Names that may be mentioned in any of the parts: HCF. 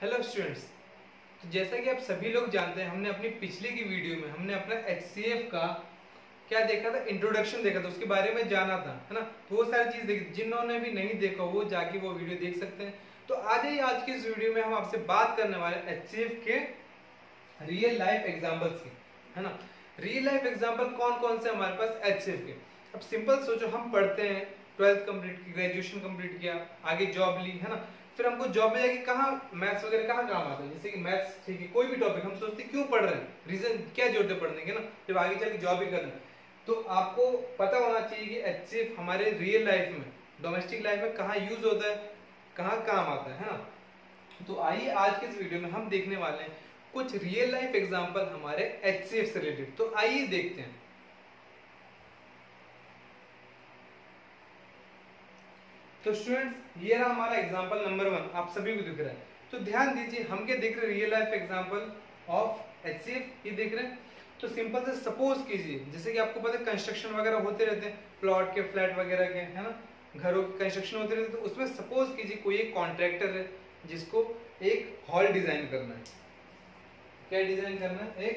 Hello students, तो जैसा कि आप सभी लोग जानते हैं, हमने अपनी पिछली की वीडियो में हमने अपना HCF का क्या देखा था, इंट्रोडक्शन देखा था, उसके बारे में जाना था, है ना। तो वो सारी चीज़ देखी, जिन्होंने भी नहीं देखा वो जाके वो वीडियो देख सकते हैं। तो आज ही आज की इस वीडियो में हम आपसे बात करने वाले HCF के रियल लाइफ एग्जाम्पल की, है ना। रियल लाइफ एग्जाम्पल कौन कौन से हमारे पास HCF के। अब सिंपल सोचो, हम पढ़ते हैं, ट्वेल्थ कम्प्लीट की, ग्रेजुएशन कम्प्लीट किया, आगे जॉब ली, है ना। फिर हमको जॉब में जाके कहाँ मैथ्स वगैरह कहाँ काम आता है, जैसे कि मैथ्स, ठीक है, कोई भी टॉपिक हम सोचते क्यों पढ़ रहे हैं, रीजन क्या जरूरत है पढ़ने के, ना, जब आगे चल के जॉब ही करना है। तो आपको पता होना चाहिए कि HCF हमारे रियल लाइफ में, डोमेस्टिक लाइफ में कहाँ यूज होता है, कहाँ काम आता है ना। तो आइए आज के इस वीडियो में हम देखने वाले हैं कुछ रियल लाइफ एग्जाम्पल हमारे HCF से रिलेटेड। तो आइए देखते हैं। तो स्टूडेंट्स, ये रहा हमारा एग्जांपल नंबर 1, आप सभी को दिख रहा है। तो ध्यान दीजिए, हम क्या देख रहे हैं, real life example of HCF, ये देख रहे हैं। तो सिंपल से सपोज कीजिए, जैसे कि आपको पता है कंस्ट्रक्शन वगैरह होते रहते हैं, प्लॉट के, फ्लैट वगैरह के, है ना, घरों के कंस्ट्रक्शन होते रहते हैं। तो उसमें सपोज कीजिए कोई एक कॉन्ट्रैक्टर है जिसको एक हॉल डिजाइन करना है। क्या डिजाइन करना है? एक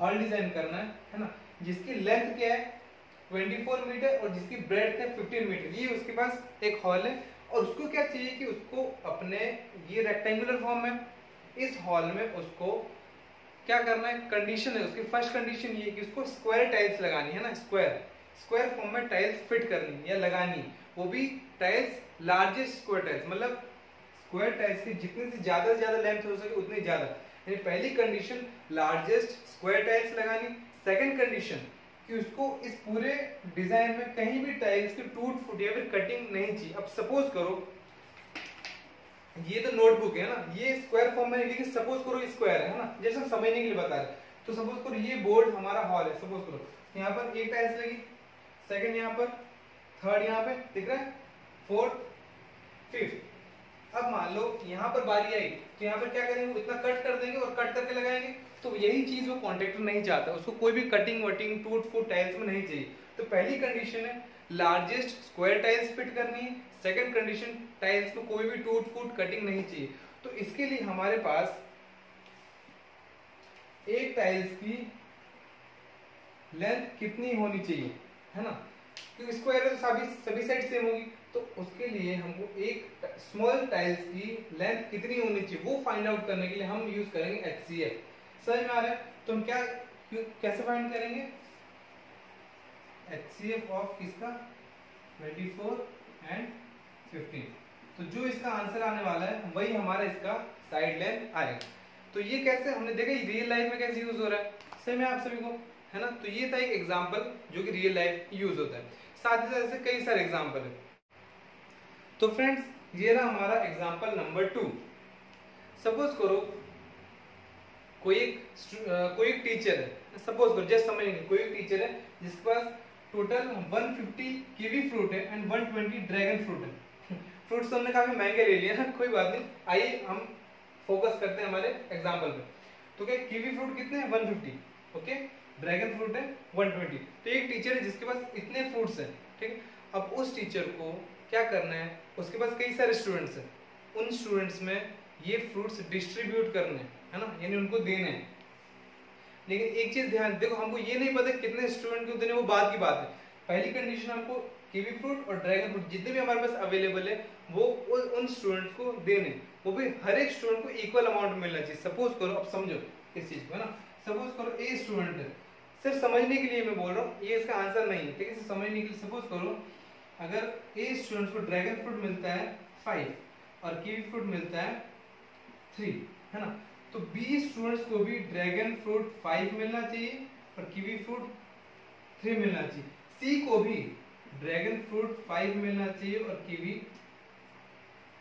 हॉल डिजाइन करना है ना, जिसकी लेंथ क्या है 24 मीटर और जिसकी ब्रेड्थ है 15 मीटर। ये उसके पास एक हॉल है और उसको क्या चाहिए कि उसको अपने ये रेक्टेंगुलर फॉर्म में इस हॉल में उसको क्या करना है, कंडीशन है उसकी। फर्स्ट कंडीशन ये है कि उसको स्क्वायर टाइल्स लगानी है ना, स्क्वायर फॉर्म में टाइल्स फिट करनी है या लगानी, वो भी टाइल्स लार्जेस्ट स्क्वायर टाइल्स, मतलब स्क्वायर टाइल्स की जितनी से ज़्यादा लेंथ हो सके उतनी ज़्यादा। यानी पहली कंडीशन लार्जेस्ट स्क्वायर टाइल्स लगानी। सेकेंड कंडीशन कि उसको इस पूरे डिजाइन में कहीं भी टाइल्स की टूट फूट या फिर कटिंग नहीं चाहिए। अब सपोज करो ये तो नोटबुक है ना, ये स्क्वायर फॉर्म में नहीं, लेकिन सपोज करो स्क्वायर है ना, जैसे समझने के लिए बता रहे। तो सपोज करो ये बोर्ड हमारा हॉल है, सपोज करो यहाँ पर एक टाइल्स लगी, सेकंड यहाँ पर, थर्ड यहाँ पे दिख रहा है, फोर्थ, फिफ्थ। अब मान लो यहाँ पर बारी आई तो यहाँ पर क्या करेंगे, इतना कट कर देंगे और कट करके लगाएंगे। तो यही चीज वो कॉन्ट्रैक्टर नहीं चाहता, उसको कोई भी कटिंग वटिंग टूट फूट टाइल्स में नहीं चाहिए। तो पहली कंडीशन है लार्जेस्ट स्क्वायर टाइल्स फिट करनी है, सेकंड कंडीशन टाइल्स में कोई भी टूट फूट कटिंग नहीं चाहिए। तो इसके लिए हमारे पास एक टाइल्स की लेंथ कितनी होनी चाहिए, है ना, क्योंकि स्क्वायर तो सभी साइड सेम होगी। तो उसके लिए हमको एक स्मॉल टाइल्स की लेंथ कितनी होनी चाहिए वो फाइंड आउट करने के लिए हम यूज करेंगे HCF। समझ में आ रहा है? तो हम कैसे फाइंड करेंगे HCF ऑफ किसका 24 एंड 15। तो जो इसका आंसर आने वाला है वही हमारा इसका साइड लेंथ आएगा। तो ये कैसे हमने देखा, ये रियल लाइफ में कैसे यूज हो रहा है, सेम है आप सभी को, है ना। तो ये था एक एग्जांपल जो कि रियल लाइफ यूज होता है, साथ ही साथ ऐसे कई सारे एग्जांपल है। तो फ्रेंड्स, ये रहा हमारा एग्जांपल नंबर 2। सपोज करो कोई एक टीचर है, सपोज करो जैसे समझेंगे, कोई एक टीचर है जिसके पास टोटल 150 कीवी फ्रूट है एंड 120 ड्रैगन फ्रूट है। फ्रूट्स हमने काफी महंगे ले लिए हैं, कोई बात नहीं। आइए हम फोकस करते हैं हमारे एग्जांपल पे। तो क्या कीवी फ्रूट कितने हैं 150, ओके, ड्रैगन फ्रूट है 120। तो एक टीचर है जिसके पास इतने फ्रूट्स हैं, ठीक है। अब उस टीचर को क्या करना है, उसके पास कई सारे स्टूडेंट्स हैं, उन स्टूडेंट्स में ये फ्रूट्स डिस्ट्रीब्यूट करने, है ना, यानी उनको देने। लेकिन एक चीज ध्यान देखो, हमको ये नहीं पता कितने स्टूडेंट को देने, वो बाद की बात है। पहली कंडीशन हमको कीवी फ्रूट और ड्रैगन फ्रूट जितने भी हमारे पास अवेलेबल है वो उन स्टूडेंट्स को देने, वो भी हर एक स्टूडेंट को इक्वल अमाउंट मिलना चाहिए। सपोज करो, अब समझो इस चीज को, है ना, सपोज करो ए स्टूडेंट है, सिर्फ समझने के लिए मैं बोल रहा हूँ, ये इसका आंसर नहीं है, ठीक है, समझने के लिए। सपोज करो अगर ए स्टूडेंट को ड्रैगन फ्रूट मिलता है 5 और कीवी फ्रूट मिलता है 3, है ना, तो 20 स्टूडेंट्स को भी ड्रैगन फ्रूट 5 मिलना चाहिए और कीवी फ्रूट 3 मिलना चाहिए। सी को भी ड्रैगन फ्रूट 5 मिलना चाहिए और कीवी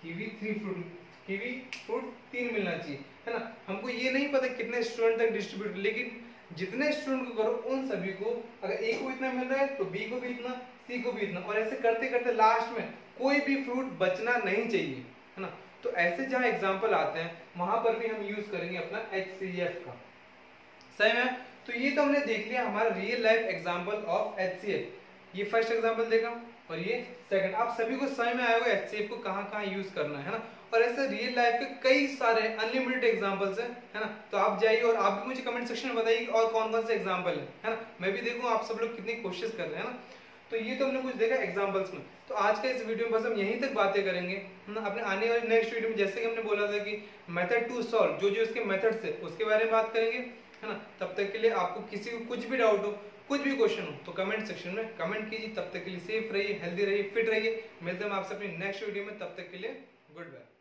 फ्रूट 3 मिलना चाहिए, है ना। हमको ये नहीं पता कितने स्टूडेंट तक डिस्ट्रीब्यूट, लेकिन जितने स्टूडेंट को करो उन सभी को, अगर ए को इतना मिल रहा है तो बी को भी इतना, सी को भी इतना, और ऐसे करते करते लास्ट में कोई भी फ्रूट बचना नहीं चाहिए, है ना। तो ऐसे जहाँ एग्जाम्पल आते हैं वहां पर भी हम यूज करेंगे अपना HCF का, सही है। तो ये तो हमने देख लिया हमारा real life example of HCF। ये फर्स्ट एग्जाम्पल देखा, और ये सेकंड। आप सभी को समझ में आया होगा HCF को कहाँ यूज करना है ना। और ऐसे रियल लाइफ के कई सारे अनलिमिटेड एग्जांपल्स है ना। तो आप जाइए और आप भी मुझे कमेंट सेक्शन में बताइए और कौन कौन से एग्जांपल है ना। मैं भी देखूँ आप सब लोग कितनी कोशिश कर रहे हैं ना। तो ये तो हमने कुछ देखा एग्जांपल्स में। तो आज का इस वीडियो में बस हम यहीं तक बातें करेंगे ना। अपने आने वाले नेक्स्ट वीडियो में जैसे कि हमने बोला था कि मेथड टू सॉल्व, जो जो इसके मेथड्स है उसके बारे में बात करेंगे है ना। तब तक के लिए आपको किसी को कुछ भी डाउट हो, कुछ भी क्वेश्चन हो तो कमेंट सेक्शन में कमेंट कीजिए। तब तक के लिए सेफ रहिए, हेल्दी रहिए, फिट रहिए। मिलते हैं आपसे अपनी नेक्स्ट वीडियो में। तब तक के लिए गुड बाय।